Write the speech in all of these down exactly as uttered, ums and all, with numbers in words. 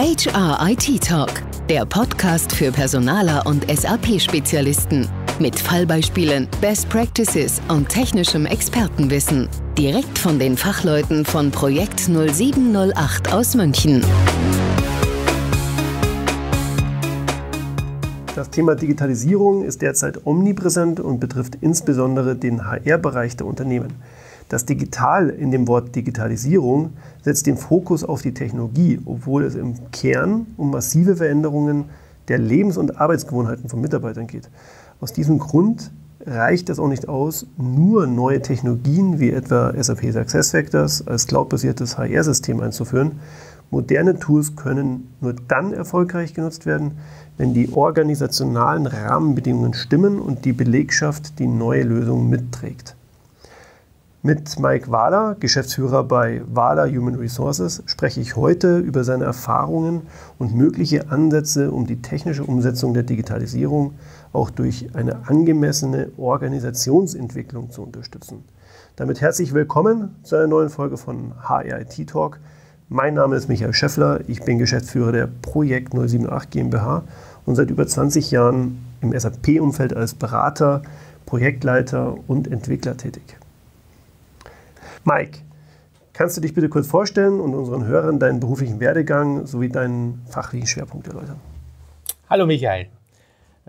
H R I T Talk, der Podcast für Personaler und S A P-Spezialisten. Mit Fallbeispielen, Best Practices und technischem Expertenwissen. Direkt von den Fachleuten von Projekt null sieben null acht aus München. Das Thema Digitalisierung ist derzeit omnipräsent und betrifft insbesondere den H R-Bereich der Unternehmen. Das Digital in dem Wort Digitalisierung setzt den Fokus auf die Technologie, obwohl es im Kern um massive Veränderungen der Lebens- und Arbeitsgewohnheiten von Mitarbeitern geht. Aus diesem Grund reicht es auch nicht aus, nur neue Technologien wie etwa S A P SuccessFactors als cloudbasiertes H R-System einzuführen. Moderne Tools können nur dann erfolgreich genutzt werden, wenn die organisationalen Rahmenbedingungen stimmen und die Belegschaft die neue Lösung mitträgt. Mit Mike Wahler, Geschäftsführer bei Wahler Human Resources, spreche ich heute über seine Erfahrungen und mögliche Ansätze, um die technische Umsetzung der Digitalisierung auch durch eine angemessene Organisationsentwicklung zu unterstützen. Damit herzlich willkommen zu einer neuen Folge von H R I T Talk. Mein Name ist Michael Schöffler, ich bin Geschäftsführer der Projekt null sieben acht GmbH und seit über zwanzig Jahren im S A P-Umfeld als Berater, Projektleiter und Entwickler tätig. Mike, kannst du dich bitte kurz vorstellen und unseren Hörern deinen beruflichen Werdegang sowie deinen fachlichen Schwerpunkt erläutern? Hallo Michael.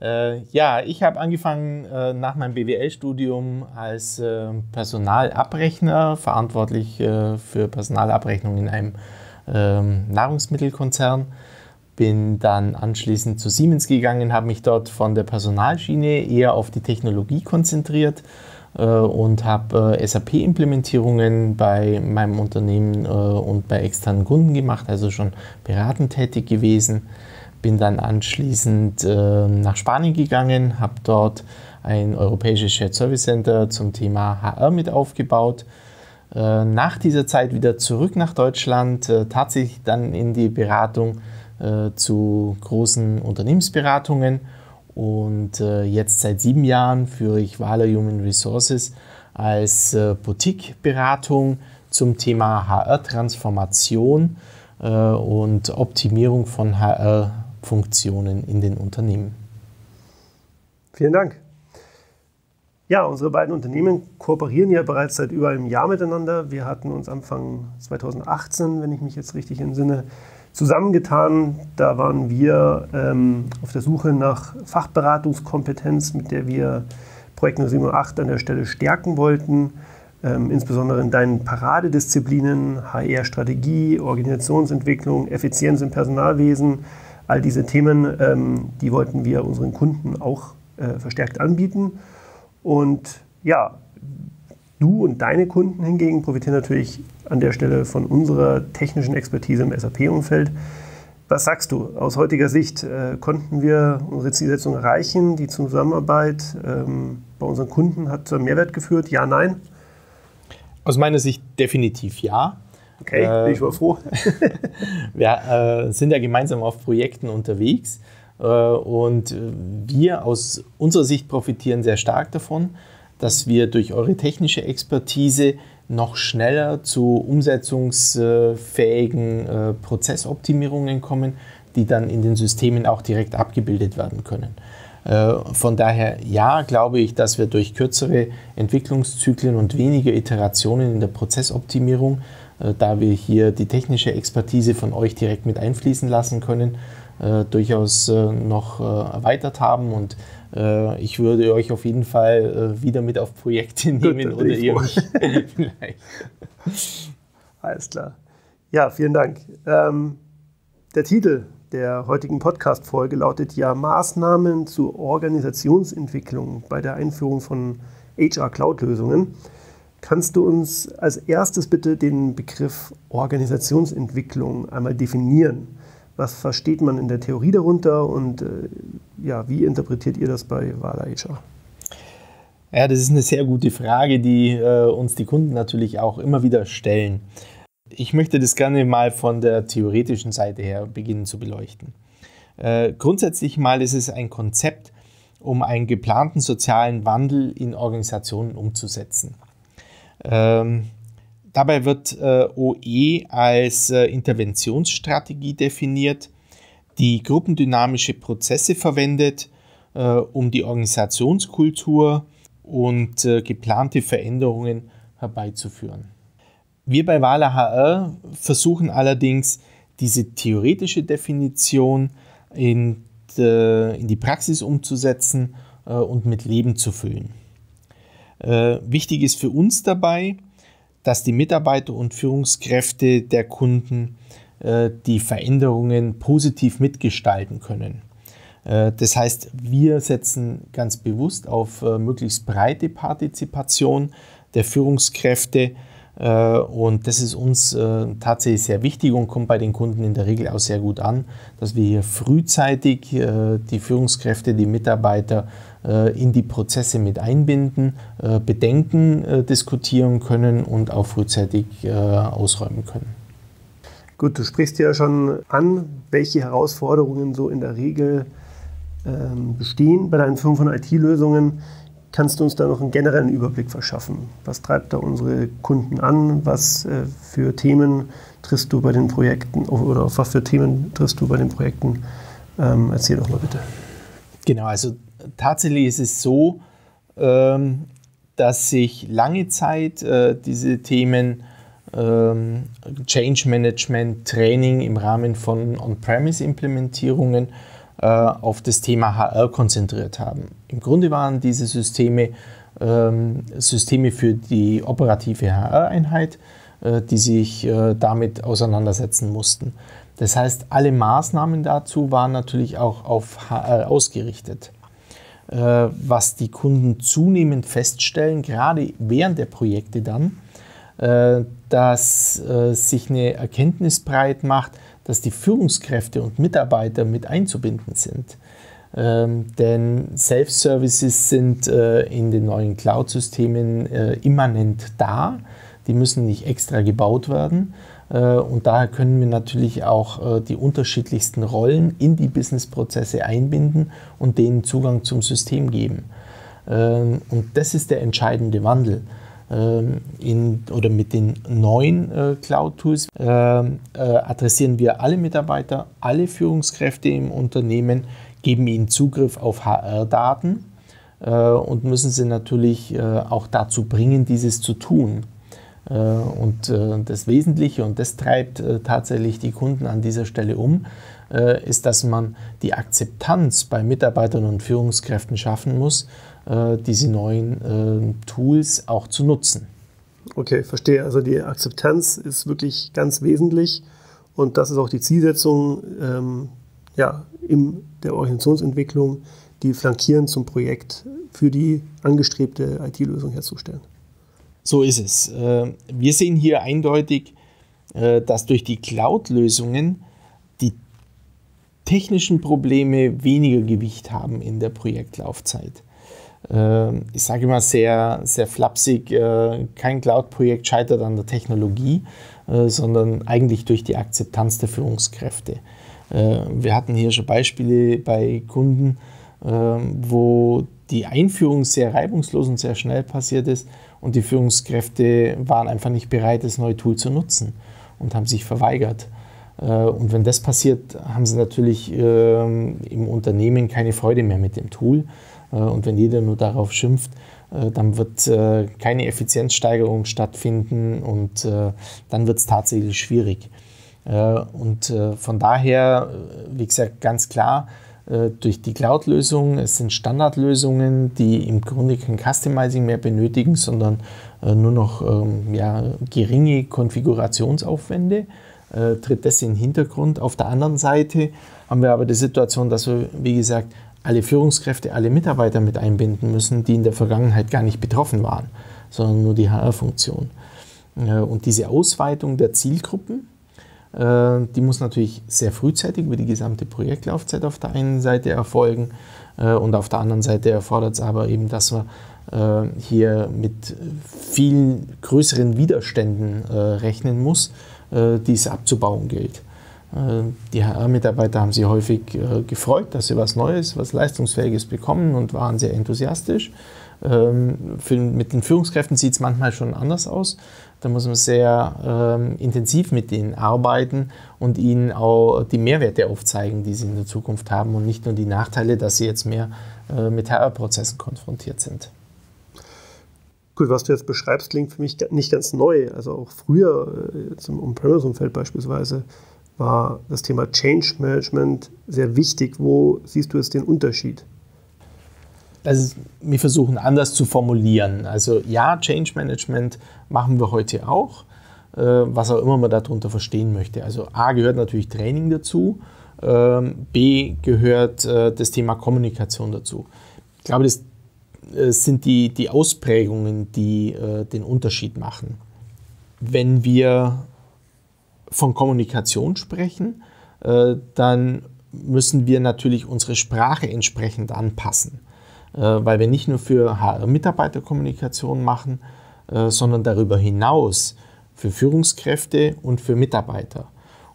Äh, ja, ich habe angefangen äh, nach meinem B W L-Studium als äh, Personalabrechner, verantwortlich äh, für Personalabrechnung in einem äh, Nahrungsmittelkonzern. Bin dann anschließend zu Siemens gegangen, habe mich dort von der Personalschiene eher auf die Technologie konzentriert und habe S A P-Implementierungen bei meinem Unternehmen und bei externen Kunden gemacht, also schon beratend tätig gewesen. Bin dann anschließend nach Spanien gegangen, habe dort ein europäisches Shared Service Center zum Thema H R mit aufgebaut. Nach dieser Zeit wieder zurück nach Deutschland, tatsächlich dann in die Beratung zu großen Unternehmensberatungen. Und jetzt seit sieben Jahren führe ich Wahler Human Resources als Boutique-Beratung zum Thema H R-Transformation und Optimierung von H R-Funktionen in den Unternehmen. Vielen Dank. Ja, unsere beiden Unternehmen kooperieren ja bereits seit über einem Jahr miteinander. Wir hatten uns Anfang zweitausendachtzehn, wenn ich mich jetzt richtig entsinne, zusammengetan. Da waren wir ähm, auf der Suche nach Fachberatungskompetenz, mit der wir Projekt null sieben null acht an der Stelle stärken wollten, ähm, insbesondere in deinen Paradedisziplinen, H R-Strategie, Organisationsentwicklung, Effizienz im Personalwesen, all diese Themen, ähm, die wollten wir unseren Kunden auch äh, verstärkt anbieten. Und ja, du und deine Kunden hingegen profitieren natürlich an der Stelle von unserer technischen Expertise im S A P-Umfeld. Was sagst du? Aus heutiger Sicht äh, konnten wir unsere Zielsetzung erreichen? Die Zusammenarbeit ähm, bei unseren Kunden hat zu einem Mehrwert geführt? Ja, nein? Aus meiner Sicht definitiv ja. Okay, äh, bin ich mal froh. Wir äh, sind ja gemeinsam auf Projekten unterwegs äh, und wir aus unserer Sicht profitieren sehr stark davon, dass wir durch eure technische Expertise noch schneller zu umsetzungsfähigen Prozessoptimierungen kommen, die dann in den Systemen auch direkt abgebildet werden können. Von daher, ja, glaube ich, dass wir durch kürzere Entwicklungszyklen und weniger Iterationen in der Prozessoptimierung, da wir hier die technische Expertise von euch direkt mit einfließen lassen können, durchaus noch erweitert haben, und ich würde euch auf jeden Fall wieder mit auf Projekte nehmen. Gut, oder ihr mich vielleicht. Alles klar. Ja, vielen Dank. Ähm, der Titel der heutigen Podcast-Folge lautet ja Maßnahmen zur Organisationsentwicklung bei der Einführung von H R-Cloud-Lösungen. Kannst du uns als erstes bitte den Begriff Organisationsentwicklung einmal definieren? Was versteht man in der Theorie darunter und äh, ja, wie interpretiert ihr das bei Wahler H R? Ja, das ist eine sehr gute Frage, die äh, uns die Kunden natürlich auch immer wieder stellen. Ich möchte das gerne mal von der theoretischen Seite her beginnen zu beleuchten. Äh, grundsätzlich mal ist es ein Konzept, um einen geplanten sozialen Wandel in Organisationen umzusetzen. Ähm, Dabei wird äh, O E als äh, Interventionsstrategie definiert, die gruppendynamische Prozesse verwendet, äh, um die Organisationskultur und äh, geplante Veränderungen herbeizuführen. Wir bei Wahler H R versuchen allerdings, diese theoretische Definition in, äh, in die Praxis umzusetzen äh, und mit Leben zu füllen. Äh, wichtig ist für uns dabei, dass die Mitarbeiter und Führungskräfte der Kunden äh, die Veränderungen positiv mitgestalten können. Äh, das heißt, wir setzen ganz bewusst auf äh, möglichst breite Partizipation der Führungskräfte äh, und das ist uns äh, tatsächlich sehr wichtig und kommt bei den Kunden in der Regel auch sehr gut an, dass wir hier frühzeitig äh, die Führungskräfte, die Mitarbeiter in die Prozesse mit einbinden, Bedenken diskutieren können und auch frühzeitig ausräumen können. Gut, du sprichst ja schon an, welche Herausforderungen so in der Regel bestehen bei deinen Firmen von I T-Lösungen. Kannst du uns da noch einen generellen Überblick verschaffen? Was treibt da unsere Kunden an? Was für Themen triffst du bei den Projekten oder auf was für Themen triffst du bei den Projekten? Erzähl doch mal bitte. Genau, also tatsächlich ist es so, dass sich lange Zeit diese Themen Change Management, Training im Rahmen von On-Premise-Implementierungen auf das Thema H R konzentriert haben. Im Grunde waren diese Systeme Systeme für die operative H R-Einheit, die sich damit auseinandersetzen mussten. Das heißt, alle Maßnahmen dazu waren natürlich auch auf H R ausgerichtet. Was die Kunden zunehmend feststellen, gerade während der Projekte dann, dass sich eine Erkenntnis breit macht, dass die Führungskräfte und Mitarbeiter mit einzubinden sind. Denn Self-Services sind in den neuen Cloud-Systemen immanent da, die müssen nicht extra gebaut werden. Und daher können wir natürlich auch die unterschiedlichsten Rollen in die Business-Prozesse einbinden und denen Zugang zum System geben. Und das ist der entscheidende Wandel. In, oder mit den neuen Cloud-Tools adressieren wir alle Mitarbeiter, alle Führungskräfte im Unternehmen, geben ihnen Zugriff auf H R-Daten und müssen sie natürlich auch dazu bringen, dieses zu tun. Und das Wesentliche, und das treibt tatsächlich die Kunden an dieser Stelle um, ist, dass man die Akzeptanz bei Mitarbeitern und Führungskräften schaffen muss, diese neuen Tools auch zu nutzen. Okay, verstehe. Also die Akzeptanz ist wirklich ganz wesentlich und das ist auch die Zielsetzung ähm, ja, in der Organisationsentwicklung, die flankierend zum Projekt für die angestrebte I T-Lösung herzustellen. So ist es. Wir sehen hier eindeutig, dass durch die Cloud-Lösungen die technischen Probleme weniger Gewicht haben in der Projektlaufzeit. Ich sage immer sehr, sehr flapsig, kein Cloud-Projekt scheitert an der Technologie, sondern eigentlich durch die Akzeptanz der Führungskräfte. Wir hatten hier schon Beispiele bei Kunden, wo die Einführung sehr reibungslos und sehr schnell passiert ist und die Führungskräfte waren einfach nicht bereit, das neue Tool zu nutzen und haben sich verweigert. Und wenn das passiert, haben sie natürlich im Unternehmen keine Freude mehr mit dem Tool. Und wenn jeder nur darauf schimpft, dann wird keine Effizienzsteigerung stattfinden und dann wird es tatsächlich schwierig. Und von daher, wie gesagt, ganz klar, durch die Cloud-Lösungen, es sind Standardlösungen, die im Grunde kein Customizing mehr benötigen, sondern nur noch ja, geringe Konfigurationsaufwände, tritt das in den Hintergrund. Auf der anderen Seite haben wir aber die Situation, dass wir, wie gesagt, alle Führungskräfte, alle Mitarbeiter mit einbinden müssen, die in der Vergangenheit gar nicht betroffen waren, sondern nur die H R-Funktion. Und diese Ausweitung der Zielgruppen, die muss natürlich sehr frühzeitig über die gesamte Projektlaufzeit auf der einen Seite erfolgen und auf der anderen Seite erfordert es aber eben, dass wir hier mit vielen größeren Widerständen rechnen muss, die es abzubauen gilt. Die H R-Mitarbeiter haben sich häufig gefreut, dass sie was Neues, was Leistungsfähiges bekommen und waren sehr enthusiastisch. Ähm, für, mit den Führungskräften sieht es manchmal schon anders aus. Da muss man sehr ähm, intensiv mit ihnen arbeiten und ihnen auch die Mehrwerte aufzeigen, die sie in der Zukunft haben und nicht nur die Nachteile, dass sie jetzt mehr äh, mit H R-Prozessen konfrontiert sind. Gut, was du jetzt beschreibst, klingt für mich nicht ganz neu. Also auch früher äh, im On-Premise-Umfeld beispielsweise war das Thema Change Management sehr wichtig. Wo siehst du jetzt den Unterschied? Also wir versuchen anders zu formulieren. Also ja, Change Management machen wir heute auch, äh, was auch immer man darunter verstehen möchte. Also A gehört natürlich Training dazu, äh, B gehört äh, das Thema Kommunikation dazu. Ich glaube, das äh, sind die, die Ausprägungen, die äh, den Unterschied machen. Wenn wir von Kommunikation sprechen, äh, dann müssen wir natürlich unsere Sprache entsprechend anpassen, weil wir nicht nur für H R-Mitarbeiterkommunikation machen, sondern darüber hinaus für Führungskräfte und für Mitarbeiter.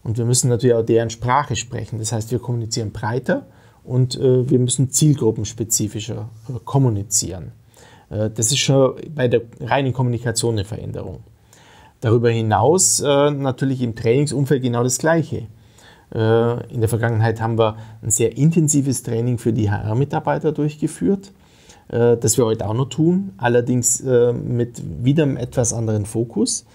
Und wir müssen natürlich auch deren Sprache sprechen. Das heißt, wir kommunizieren breiter und wir müssen zielgruppenspezifischer kommunizieren. Das ist schon bei der reinen Kommunikation eine Veränderung. Darüber hinaus natürlich im Trainingsumfeld genau das Gleiche. In der Vergangenheit haben wir ein sehr intensives Training für die H R-Mitarbeiter durchgeführt, das wir heute auch noch tun, allerdings mit wieder einem etwas anderen Fokus.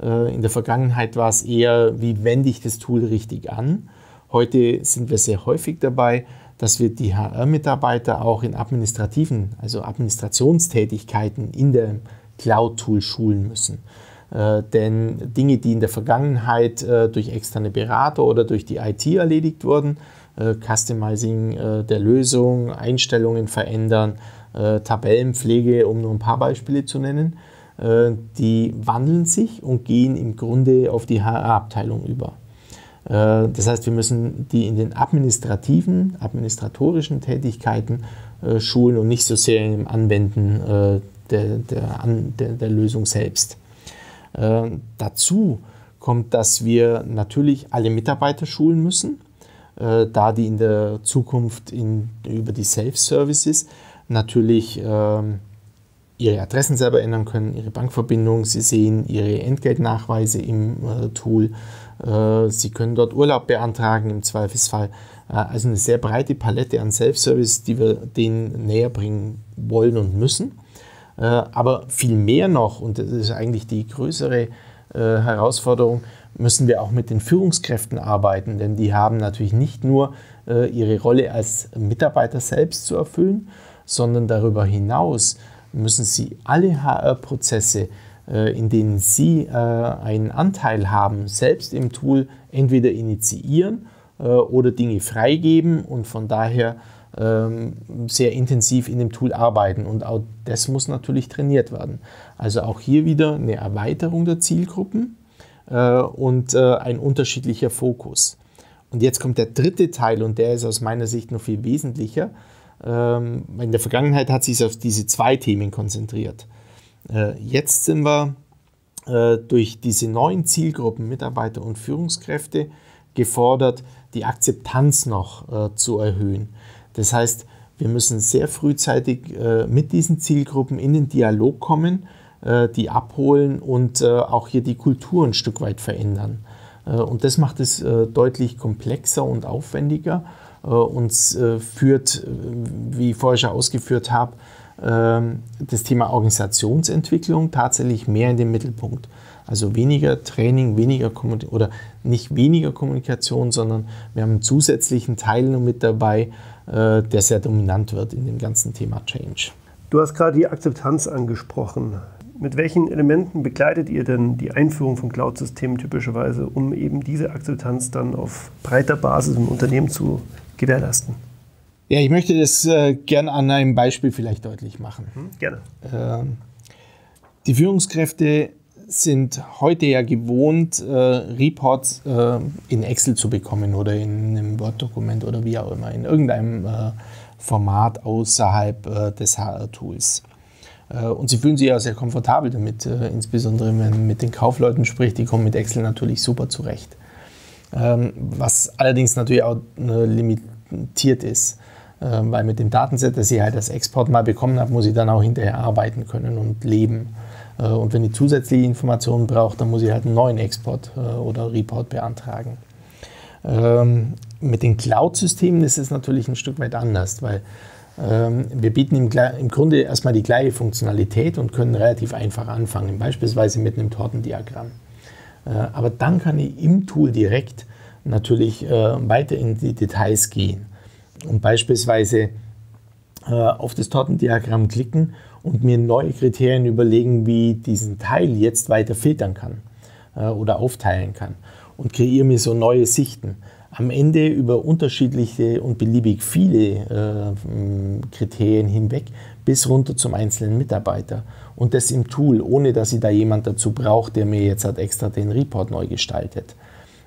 In der Vergangenheit war es eher, wie wende ich das Tool richtig an. Heute sind wir sehr häufig dabei, dass wir die H R-Mitarbeiter auch in administrativen, also Administrationstätigkeiten in dem Cloud-Tool schulen müssen. Äh, denn Dinge, die in der Vergangenheit äh, durch externe Berater oder durch die I T erledigt wurden, äh, Customizing äh, der Lösung, Einstellungen verändern, äh, Tabellenpflege, um nur ein paar Beispiele zu nennen, äh, die wandeln sich und gehen im Grunde auf die H R-Abteilung über. Äh, das heißt, wir müssen die in den administrativen, administratorischen Tätigkeiten äh, schulen und nicht so sehr im Anwenden äh, der, der, an, der, der Lösung selbst. Äh, dazu kommt, dass wir natürlich alle Mitarbeiter schulen müssen, äh, da die in der Zukunft in, über die Self-Services natürlich äh, ihre Adressen selber ändern können, ihre Bankverbindung, sie sehen ihre Entgeltnachweise im äh, Tool, äh, sie können dort Urlaub beantragen im Zweifelsfall. Äh, also eine sehr breite Palette an Self-Services, die wir denen näher bringen wollen und müssen. Aber viel mehr noch, und das ist eigentlich die größere äh, Herausforderung, müssen wir auch mit den Führungskräften arbeiten, denn die haben natürlich nicht nur äh, ihre Rolle als Mitarbeiter selbst zu erfüllen, sondern darüber hinaus müssen sie alle H R-Prozesse, äh, in denen sie äh, einen Anteil haben, selbst im Tool entweder initiieren äh, oder Dinge freigeben und von daher sehr intensiv in dem Tool arbeiten, und auch das muss natürlich trainiert werden. Also auch hier wieder eine Erweiterung der Zielgruppen äh, und äh, ein unterschiedlicher Fokus. Und jetzt kommt der dritte Teil, und der ist aus meiner Sicht noch viel wesentlicher. Ähm, in der Vergangenheit hat sich auf diese zwei Themen konzentriert. Äh, jetzt sind wir äh, durch diese neuen Zielgruppen, Mitarbeiter und Führungskräfte, gefordert, die Akzeptanz noch äh, zu erhöhen. Das heißt, wir müssen sehr frühzeitig äh, mit diesen Zielgruppen in den Dialog kommen, äh, die abholen und äh, auch hier die Kultur ein Stück weit verändern. Äh, und das macht es äh, deutlich komplexer und aufwendiger äh, und äh, führt, wie ich vorher schon ausgeführt habe, äh, das Thema Organisationsentwicklung tatsächlich mehr in den Mittelpunkt. Also weniger Training, weniger Kommunikation, oder nicht weniger Kommunikation, sondern wir haben einen zusätzlichen Teil noch mit dabei, äh, der sehr dominant wird in dem ganzen Thema Change. Du hast gerade die Akzeptanz angesprochen. Mit welchen Elementen begleitet ihr denn die Einführung von Cloud-Systemen typischerweise, um eben diese Akzeptanz dann auf breiter Basis im Unternehmen zu gewährleisten? Ja, ich möchte das äh, gerne an einem Beispiel vielleicht deutlich machen. Hm, gerne. Ähm, die Führungskräfte sind heute ja gewohnt, äh, Reports äh, in Excel zu bekommen oder in einem Word-Dokument oder wie auch immer, in irgendeinem äh, Format außerhalb äh, des H R-Tools. Äh, und sie fühlen sich ja sehr komfortabel damit, äh, insbesondere wenn man mit den Kaufleuten spricht, die kommen mit Excel natürlich super zurecht. Ähm, was allerdings natürlich auch äh, limitiert ist. weil mit dem Datenset, das ich halt als Export mal bekommen habe, muss ich dann auch hinterher arbeiten können und leben. Und wenn ich zusätzliche Informationen brauche, dann muss ich halt einen neuen Export oder Report beantragen. Mit den Cloud-Systemen ist es natürlich ein Stück weit anders, weil wir bieten im, im Grunde erstmal die gleiche Funktionalität und können relativ einfach anfangen, beispielsweise mit einem Tortendiagramm. Aber dann kann ich im Tool direkt natürlich weiter in die Details gehen und beispielsweise auf das Tortendiagramm klicken und mir neue Kriterien überlegen, wie ich diesen Teil jetzt weiter filtern kann oder aufteilen kann und kreiere mir so neue Sichten. Am Ende über unterschiedliche und beliebig viele äh, Kriterien hinweg bis runter zum einzelnen Mitarbeiter. Und das im Tool, ohne dass ich da jemand dazu brauche, der mir jetzt halt extra den Report neu gestaltet.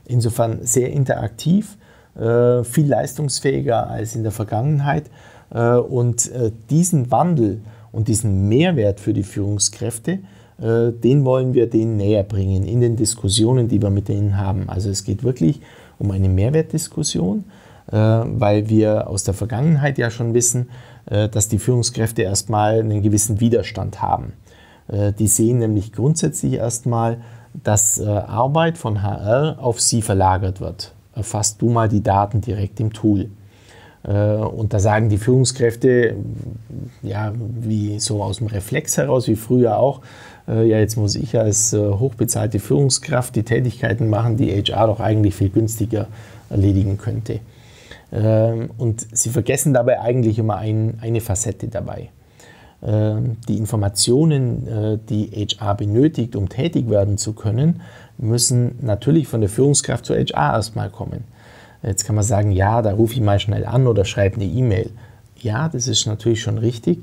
Insofern sehr interaktiv, äh, viel leistungsfähiger als in der Vergangenheit. Äh, und äh, diesen Wandel und diesen Mehrwert für die Führungskräfte, äh, den wollen wir denen näher bringen in den Diskussionen, die wir mit denen haben. Also es geht wirklich um eine Mehrwertdiskussion, weil wir aus der Vergangenheit ja schon wissen, dass die Führungskräfte erstmal einen gewissen Widerstand haben. Die sehen nämlich grundsätzlich erstmal, dass Arbeit von H R auf sie verlagert wird. Erfass du mal die Daten direkt im Tool. Und da sagen die Führungskräfte, ja, wie so aus dem Reflex heraus, wie früher auch, ja, jetzt muss ich als hochbezahlte Führungskraft die Tätigkeiten machen, die H R doch eigentlich viel günstiger erledigen könnte. Und sie vergessen dabei eigentlich immer ein, eine Facette dabei. Die Informationen, die H R benötigt, um tätig werden zu können, müssen natürlich von der Führungskraft zur H R erstmal kommen. Jetzt kann man sagen, ja, da rufe ich mal schnell an oder schreibe eine E-Mail. Ja, das ist natürlich schon richtig.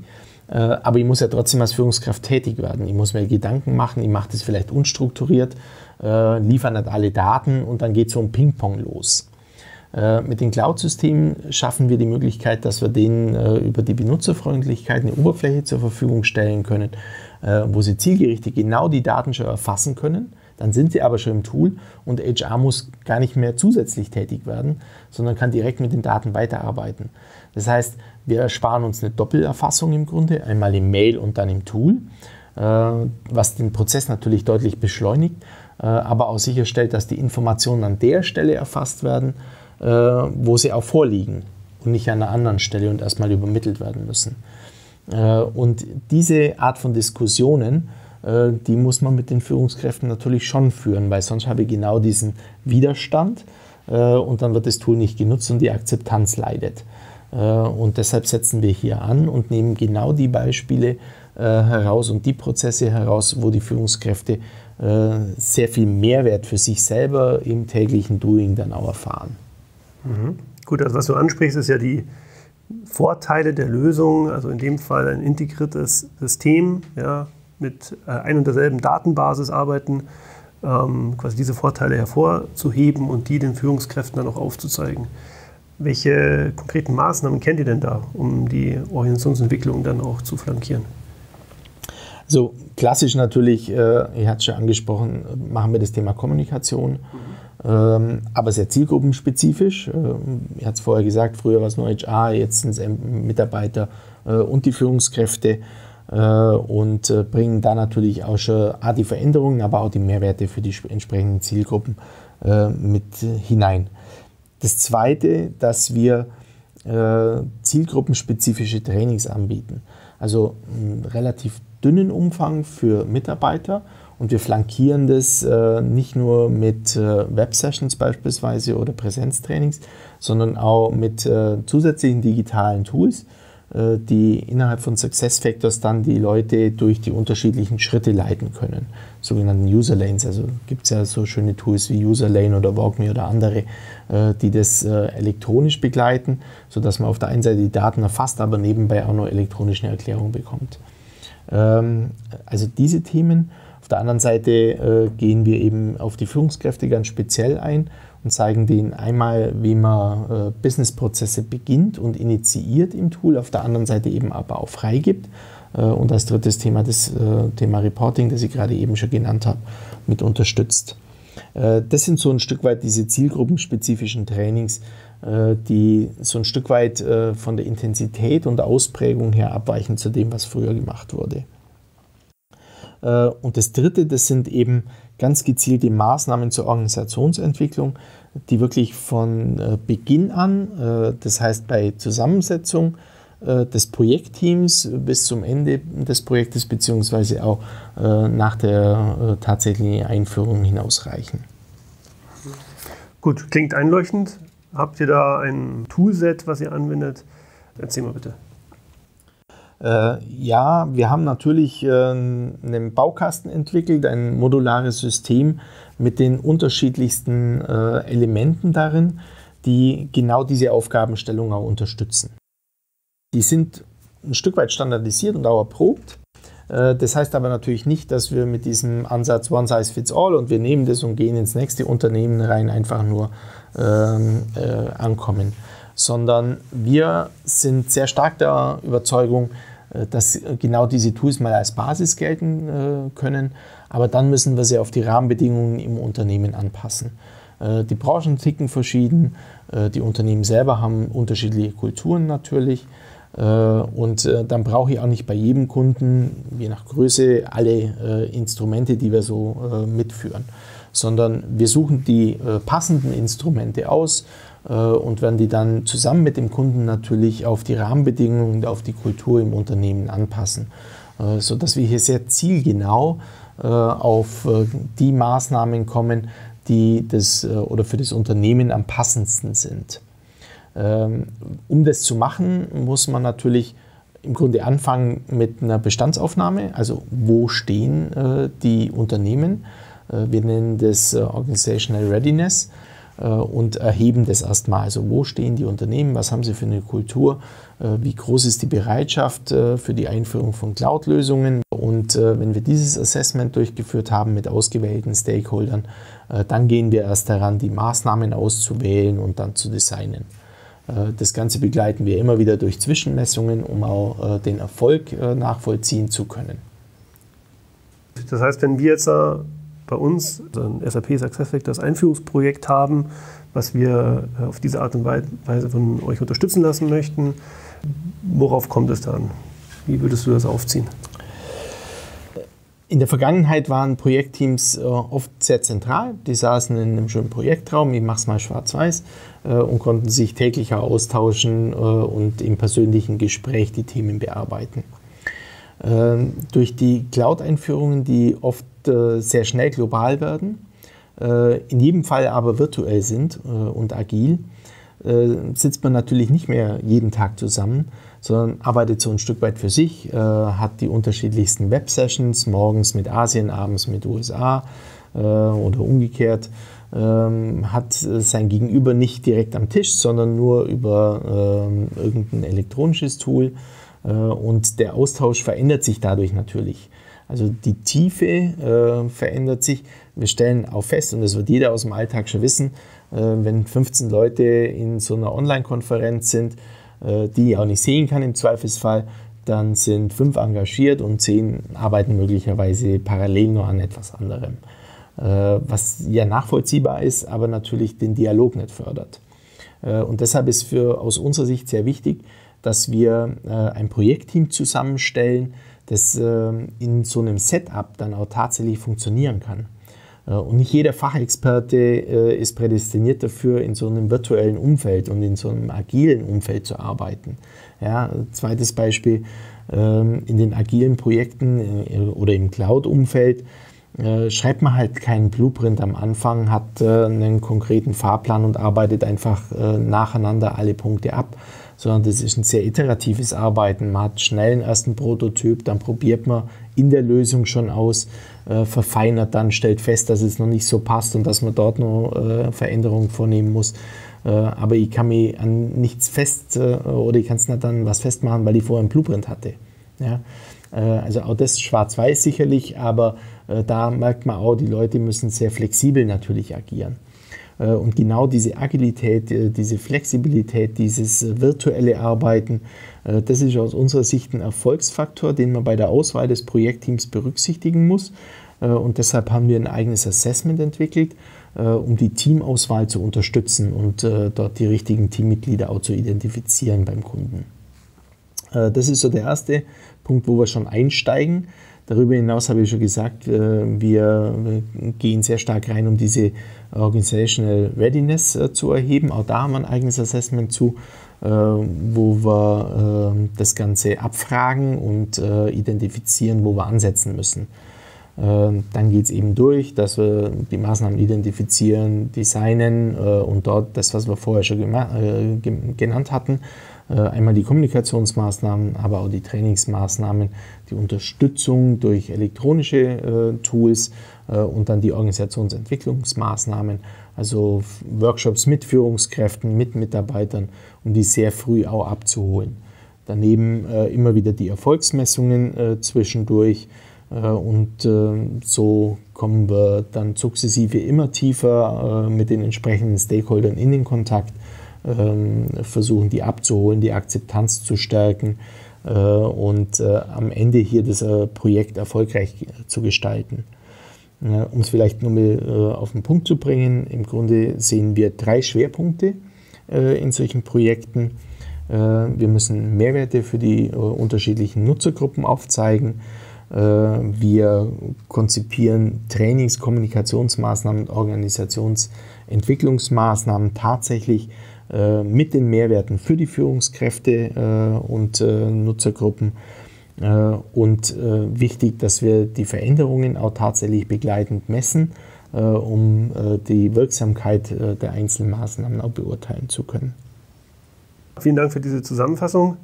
Aber ich muss ja trotzdem als Führungskraft tätig werden. Ich muss mir Gedanken machen, ich mache das vielleicht unstrukturiert, äh, liefere nicht alle Daten und dann geht so ein Ping-Pong los. Äh, mit den Cloud-Systemen schaffen wir die Möglichkeit, dass wir denen äh, über die Benutzerfreundlichkeit eine Oberfläche zur Verfügung stellen können, äh, wo sie zielgerichtet genau die Daten schon erfassen können. Dann sind sie aber schon im Tool und H R muss gar nicht mehr zusätzlich tätig werden, sondern kann direkt mit den Daten weiterarbeiten. Das heißt, wir ersparen uns eine Doppelerfassung im Grunde, einmal im Mail und dann im Tool, was den Prozess natürlich deutlich beschleunigt, aber auch sicherstellt, dass die Informationen an der Stelle erfasst werden, wo sie auch vorliegen und nicht an einer anderen Stelle und erstmal übermittelt werden müssen. Und diese Art von Diskussionen, die muss man mit den Führungskräften natürlich schon führen, weil sonst habe ich genau diesen Widerstand und dann wird das Tool nicht genutzt und die Akzeptanz leidet. Und deshalb setzen wir hier an und nehmen genau die Beispiele heraus und die Prozesse heraus, wo die Führungskräfte sehr viel Mehrwert für sich selber im täglichen Doing dann auch erfahren. Mhm. Gut, also was du ansprichst, ist ja die Vorteile der Lösung, also in dem Fall ein integriertes System, ja, mit ein und derselben Datenbasis arbeiten, ähm, quasi diese Vorteile hervorzuheben und die den Führungskräften dann auch aufzuzeigen. Welche konkreten Maßnahmen kennt ihr denn da, um die Organisationsentwicklung dann auch zu flankieren? So, klassisch natürlich, äh, ich hatte es schon angesprochen, machen wir das Thema Kommunikation, mhm. ähm, aber sehr zielgruppenspezifisch. Ähm, ich hatte es vorher gesagt, früher war es nur H R, jetzt sind es Mitarbeiter äh, und die Führungskräfte. Und bringen da natürlich auch schon die Veränderungen, aber auch die Mehrwerte für die entsprechenden Zielgruppen mit hinein. Das Zweite, dass wir zielgruppenspezifische Trainings anbieten. Also einen relativ dünnen Umfang für Mitarbeiter und wir flankieren das nicht nur mit Web-Sessions beispielsweise oder Präsenztrainings, sondern auch mit zusätzlichen digitalen Tools, die innerhalb von SuccessFactors dann die Leute durch die unterschiedlichen Schritte leiten können, sogenannten Userlanes. Also gibt es ja so schöne Tools wie Userlane oder Walkme oder andere, die das elektronisch begleiten, sodass man auf der einen Seite die Daten erfasst, aber nebenbei auch noch elektronisch eine Erklärung bekommt. Also diese Themen. Auf der anderen Seite gehen wir eben auf die Führungskräfte ganz speziell ein und zeigen denen einmal, wie man äh, Businessprozesse beginnt und initiiert im Tool, auf der anderen Seite eben aber auch freigibt. Äh, und als drittes Thema das äh, Thema Reporting, das ich gerade eben schon genannt habe, mit unterstützt. Das sind so ein Stück weit diese zielgruppenspezifischen Trainings, die so ein Stück weit von der Intensität und Ausprägung her abweichen zu dem, was früher gemacht wurde. Und das Dritte, das sind eben ganz gezielte Maßnahmen zur Organisationsentwicklung, die wirklich von Beginn an, das heißt bei Zusammensetzung des Projektteams bis zum Ende des Projektes beziehungsweise auch nach der tatsächlichen Einführung hinausreichen. Gut, klingt einleuchtend. Habt ihr da ein Toolset, was ihr anwendet? Erzähl mal bitte. Äh, ja, wir haben natürlich äh, einen Baukasten entwickelt, ein modulares System mit den unterschiedlichsten äh, Elementen darin, die genau diese Aufgabenstellung auch unterstützen. Die sind ein Stück weit standardisiert und auch erprobt. Äh, das heißt aber natürlich nicht, dass wir mit diesem Ansatz One Size Fits All und wir nehmen das und gehen ins nächste Unternehmen rein einfach nur äh, äh, ankommen. Sondern wir sind sehr stark der Überzeugung, dass genau diese Tools mal als Basis gelten können, aber dann müssen wir sie auf die Rahmenbedingungen im Unternehmen anpassen. Die Branchen ticken verschieden, die Unternehmen selber haben unterschiedliche Kulturen natürlich und dann brauche ich auch nicht bei jedem Kunden, je nach Größe, alle Instrumente, die wir so mitführen, sondern wir suchen die passenden Instrumente aus, und werden die dann zusammen mit dem Kunden natürlich auf die Rahmenbedingungen und auf die Kultur im Unternehmen anpassen, sodass wir hier sehr zielgenau auf die Maßnahmen kommen, die das oder für das Unternehmen am passendsten sind. Um das zu machen, muss man natürlich im Grunde anfangen mit einer Bestandsaufnahme, also wo stehen die Unternehmen. Wir nennen das Organizational Readiness. Und erheben das erstmal. Also wo stehen die Unternehmen, was haben sie für eine Kultur, wie groß ist die Bereitschaft für die Einführung von Cloud-Lösungen. Und wenn wir dieses Assessment durchgeführt haben mit ausgewählten Stakeholdern, dann gehen wir erst daran, die Maßnahmen auszuwählen und dann zu designen. Das Ganze begleiten wir immer wieder durch Zwischenmessungen, um auch den Erfolg nachvollziehen zu können. Das heißt, wenn wir jetzt bei uns ein S A P SuccessFactors Einführungsprojekt haben, was wir auf diese Art und Weise von euch unterstützen lassen möchten. Worauf kommt es dann? Wie würdest du das aufziehen? In der Vergangenheit waren Projektteams oft sehr zentral. Die saßen in einem schönen Projektraum, ich mache es mal schwarz-weiß, und konnten sich täglich austauschen und im persönlichen Gespräch die Themen bearbeiten. Durch die Cloud-Einführungen, die oft sehr schnell global werden, in jedem Fall aber virtuell sind und agil, sitzt man natürlich nicht mehr jeden Tag zusammen, sondern arbeitet so ein Stück weit für sich, hat die unterschiedlichsten Web-Sessions, morgens mit Asien, abends mit U S A oder umgekehrt, hat sein Gegenüber nicht direkt am Tisch, sondern nur über irgendein elektronisches Tool und der Austausch verändert sich dadurch natürlich. Also die Tiefe äh, verändert sich. Wir stellen auch fest, und das wird jeder aus dem Alltag schon wissen, äh, wenn fünfzehn Leute in so einer Online-Konferenz sind, äh, die ich auch nicht sehen kann im Zweifelsfall, dann sind fünf engagiert und zehn arbeiten möglicherweise parallel nur an etwas anderem. Äh, was ja nachvollziehbar ist, aber natürlich den Dialog nicht fördert. Äh, und deshalb ist für, aus unserer Sicht sehr wichtig, dass wir äh, ein Projektteam zusammenstellen, das in so einem Setup dann auch tatsächlich funktionieren kann. Und nicht jeder Fachexperte ist prädestiniert dafür, in so einem virtuellen Umfeld und in so einem agilen Umfeld zu arbeiten. Ja, zweites Beispiel, in den agilen Projekten oder im Cloud-Umfeld schreibt man halt keinen Blueprint am Anfang, hat einen konkreten Fahrplan und arbeitet einfach nacheinander alle Punkte ab. Sondern das ist ein sehr iteratives Arbeiten. Man hat schnell einen ersten Prototyp, dann probiert man in der Lösung schon aus, äh, verfeinert dann, stellt fest, dass es noch nicht so passt und dass man dort noch äh, Veränderungen vornehmen muss. Äh, aber ich kann mich an nichts fest äh, oder ich kann es nicht an was festmachen, weil ich vorher einen Blueprint hatte. Ja? Äh, also auch das schwarz-weiß sicherlich, aber äh, da merkt man auch, die Leute müssen sehr flexibel natürlich agieren. Und genau diese Agilität, diese Flexibilität, dieses virtuelle Arbeiten, das ist aus unserer Sicht ein Erfolgsfaktor, den man bei der Auswahl des Projektteams berücksichtigen muss. Und deshalb haben wir ein eigenes Assessment entwickelt, um die Teamauswahl zu unterstützen und dort die richtigen Teammitglieder auch zu identifizieren beim Kunden. Das ist so der erste Punkt, wo wir schon einsteigen. Darüber hinaus habe ich schon gesagt, wir gehen sehr stark rein, um diese Organizational Readiness zu erheben. Auch da haben wir ein eigenes Assessment zu, wo wir das Ganze abfragen und identifizieren, wo wir ansetzen müssen. Dann geht es eben durch, dass wir die Maßnahmen identifizieren, designen und dort das, was wir vorher schon genannt hatten, einmal die Kommunikationsmaßnahmen, aber auch die Trainingsmaßnahmen, die Unterstützung durch elektronische äh, Tools äh, und dann die Organisationsentwicklungsmaßnahmen, also Workshops mit Führungskräften, mit Mitarbeitern, um die sehr früh auch abzuholen. Daneben äh, immer wieder die Erfolgsmessungen äh, zwischendurch äh, und äh, so kommen wir dann sukzessive immer tiefer äh, mit den entsprechenden Stakeholdern in den Kontakt, versuchen die abzuholen, die Akzeptanz zu stärken und am Ende hier das Projekt erfolgreich zu gestalten. Um es vielleicht nochmal auf den Punkt zu bringen, im Grunde sehen wir drei Schwerpunkte in solchen Projekten. Wir müssen Mehrwerte für die unterschiedlichen Nutzergruppen aufzeigen. Wir konzipieren Trainings-, Kommunikationsmaßnahmen und Organisationsentwicklungsmaßnahmen tatsächlich mit den Mehrwerten für die Führungskräfte und Nutzergruppen und wichtig, dass wir die Veränderungen auch tatsächlich begleitend messen, um die Wirksamkeit der einzelnen Maßnahmen auch beurteilen zu können. Vielen Dank für diese Zusammenfassung.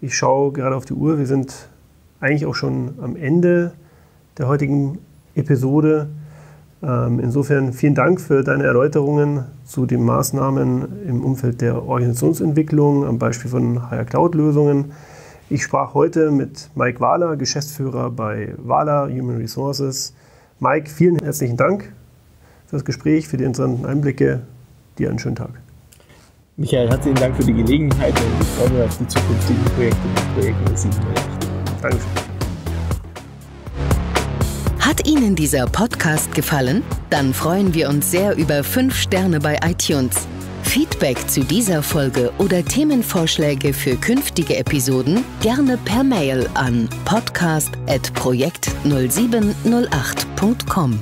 Ich schaue gerade auf die Uhr. Wir sind eigentlich auch schon am Ende der heutigen Episode. Insofern vielen Dank für deine Erläuterungen zu den Maßnahmen im Umfeld der Organisationsentwicklung am Beispiel von H R Cloud-Lösungen. Ich sprach heute mit Mike Wahler, Geschäftsführer bei Wahler Human Resources. Mike, vielen herzlichen Dank für das Gespräch, für die interessanten Einblicke. Dir einen schönen Tag. Michael, herzlichen Dank für die Gelegenheit und ich freue mich auf die zukünftigen Projekte und Projekte der sieben acht. Dankeschön. Hat Ihnen dieser Podcast gefallen? Dann freuen wir uns sehr über fünf Sterne bei iTunes. Feedback zu dieser Folge oder Themenvorschläge für künftige Episoden gerne per Mail an podcast at projekt null sieben null acht punkt com.